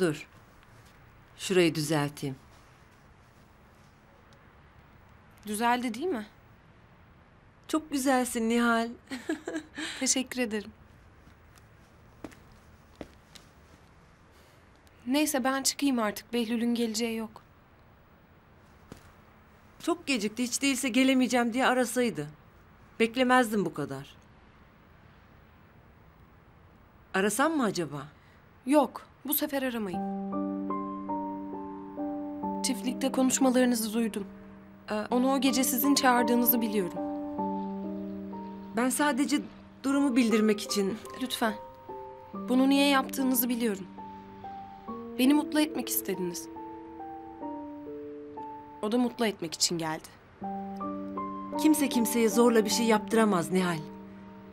Dur. Şurayı düzelteyim. Düzeldi değil mi? Çok güzelsin Nihal. Teşekkür ederim. Neyse ben çıkayım artık. Behlül'ün geleceği yok. Çok gecikti. Hiç değilse gelemeyeceğim diye arasaydı. Beklemezdim bu kadar. Arasam mı acaba? Yok. Bu sefer aramayın. Çiftlikte konuşmalarınızı duydum. Onu o gece sizin çağırdığınızı biliyorum. Ben sadece durumu bildirmek için... Lütfen. Bunu niye yaptığınızı biliyorum. Beni mutlu etmek istediniz. O da mutlu etmek için geldi. Kimse kimseye zorla bir şey yaptıramaz Nihal.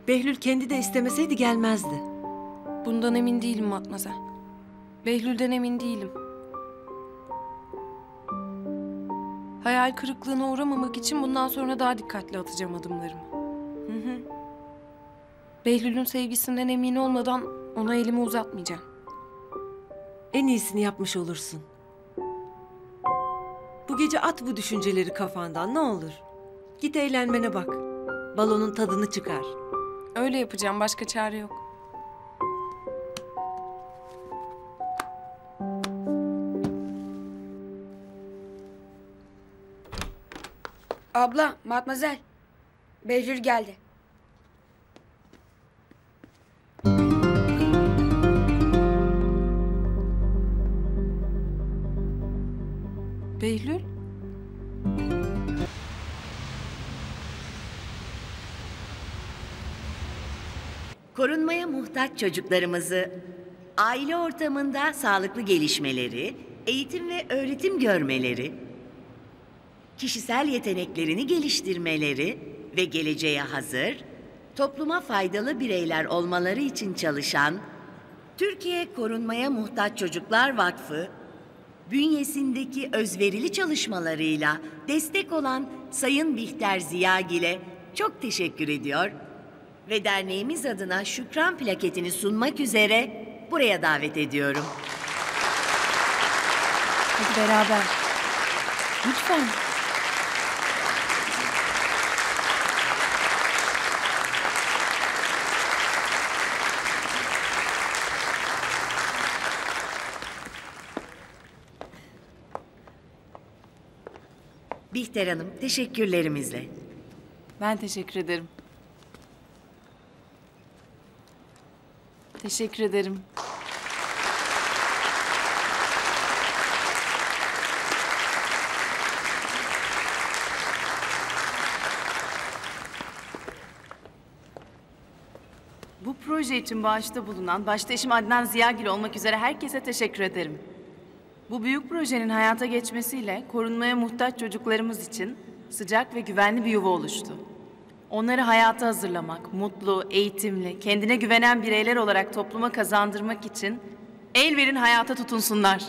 Behlül kendi de istemeseydi gelmezdi. Bundan emin değilim Matmazel. Behlül'den emin değilim. Hayal kırıklığına uğramamak için bundan sonra daha dikkatli atacağım adımlarımı. Hı. Behlül'ün sevgisinden emin olmadan ona elimi uzatmayacağım. En iyisini yapmış olursun. Bu gece at bu düşünceleri kafandan ne olur. Git eğlenmene bak. Balonun tadını çıkar. Öyle yapacağım, başka çare yok. Abla, Matmazel. Behlül geldi. Behlül? Korunmaya muhtaç çocuklarımızı aile ortamında sağlıklı gelişmeleri, eğitim ve öğretim görmeleri, kişisel yeteneklerini geliştirmeleri ve geleceğe hazır, topluma faydalı bireyler olmaları için çalışan Türkiye Korunmaya Muhtaç Çocuklar Vakfı, bünyesindeki özverili çalışmalarıyla destek olan Sayın Firdevs Ziyagil'e çok teşekkür ediyor ve derneğimiz adına şükran plaketini sunmak üzere buraya davet ediyorum. Hadi beraber. Lütfen. Bihter Hanım, teşekkürlerimizle. Ben teşekkür ederim. Teşekkür ederim. Bu proje için bağışta bulunan, başta eşim Adnan Ziyagil olmak üzere herkese teşekkür ederim. Bu büyük projenin hayata geçmesiyle korunmaya muhtaç çocuklarımız için sıcak ve güvenli bir yuva oluştu. Onları hayata hazırlamak, mutlu, eğitimli, kendine güvenen bireyler olarak topluma kazandırmak için el verin hayata tutunsunlar.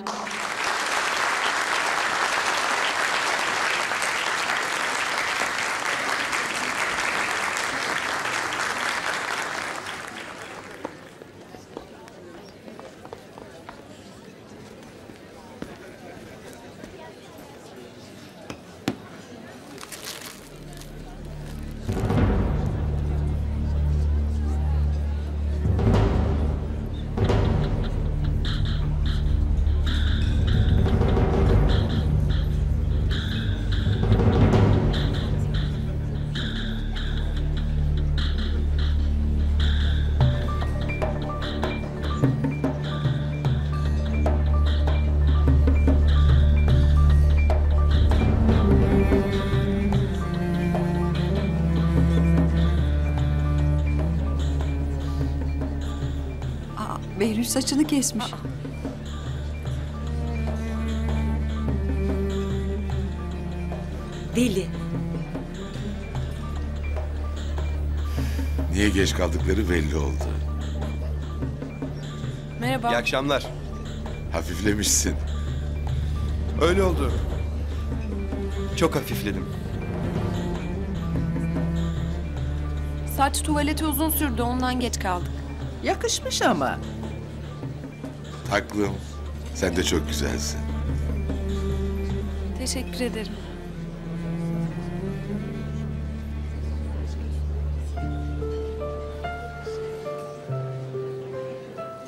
Behlül saçını kesmiş. Deli. Niye geç kaldıkları belli oldu. Merhaba. İyi akşamlar. Hafiflemişsin. Öyle oldu. Çok hafifledim. Saç tuvaleti uzun sürdü, ondan geç kaldık. Yakışmış ama. Taklım. Sen de çok güzelsin. Teşekkür ederim.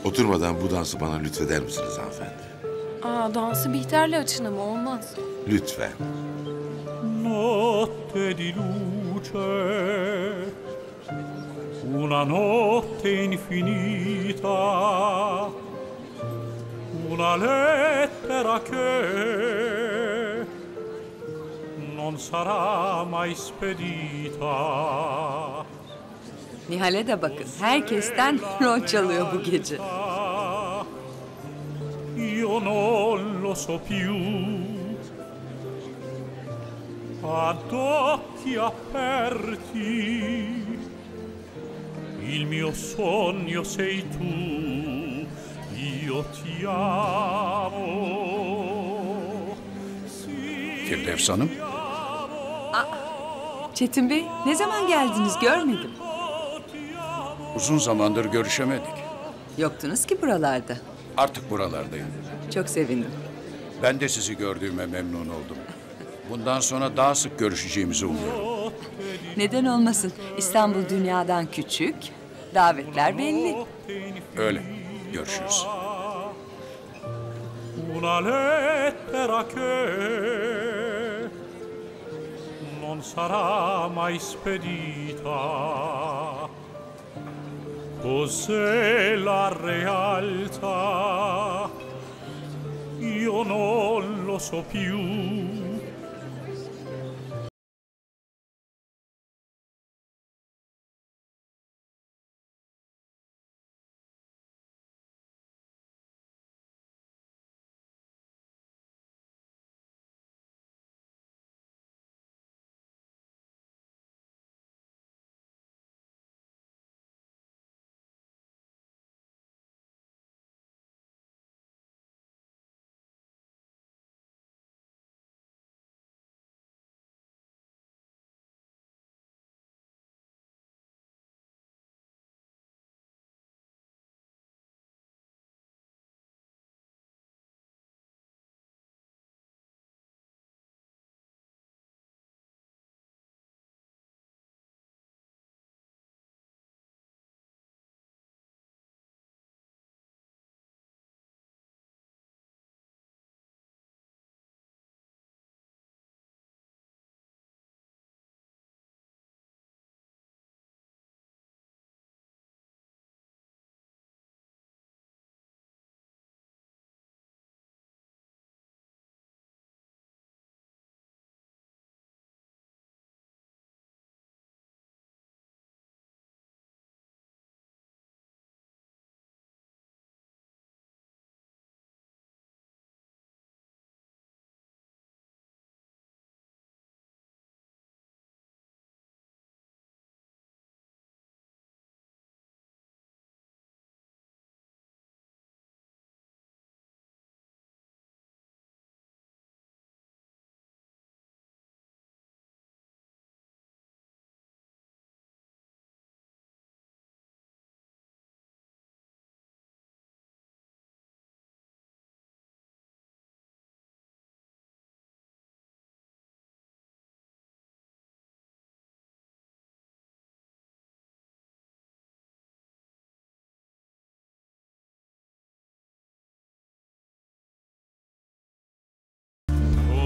Oturmadan bu dansı bana lütfeder misiniz hanımefendi? Aa, dansı Bihter'le açın ama olmaz. Lütfen. Notte di luce, una notte infinita, una lettera che non sarà mai spedita. Nihal'e de bakın, herkesten rol çalıyor bu gece. Io non lo so più, ad occhi aperti, il mio sogno sei tu, io ti amo. Firdevs Hanım. Çetin Bey, ne zaman geldiniz görmedim. Uzun zamandır görüşemedik. Yoktunuz ki buralarda. Artık buralardayım. Çok sevindim. Ben de sizi gördüğüme memnun oldum. Bundan sonra daha sık görüşeceğimizi umuyorum. Neden olmasın? İstanbul dünyadan küçük, davetler belli. Öyle, görüşürüz. Non sarà mai spedita. Cos'è la realtà? Io non lo so più.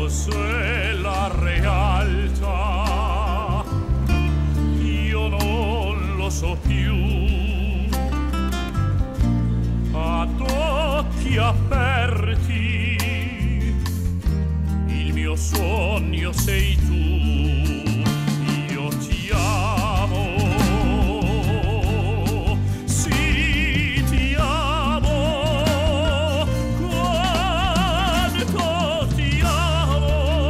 Cos'è la realtà? Io non lo so più. Ad occhi aperti, il mio sogno sei tu. Io ti amo. Sì, ti amo. Quanto ti amo.